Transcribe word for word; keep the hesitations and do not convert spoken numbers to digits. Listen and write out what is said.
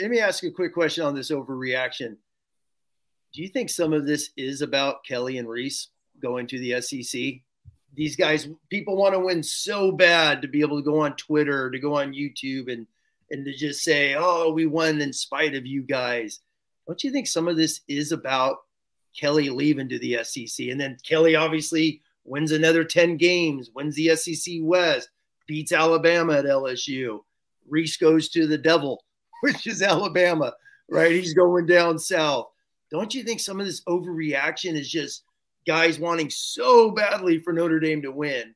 let me ask you a quick question on this overreaction. Do you think some of this is about Kelly and Rees going to the S E C? These guys, people want to win so bad to be able to go on Twitter, to go on YouTube, and and to just say, oh, we won in spite of you guys. Don't you think some of this is about Kelly leaving to the S E C? And then Kelly obviously wins another ten games, wins the S E C West, beats Alabama at L S U. Rees goes to the devil, which is Alabama, right? He's going down south. Don't you think some of this overreaction is just guys wanting so badly for Notre Dame to win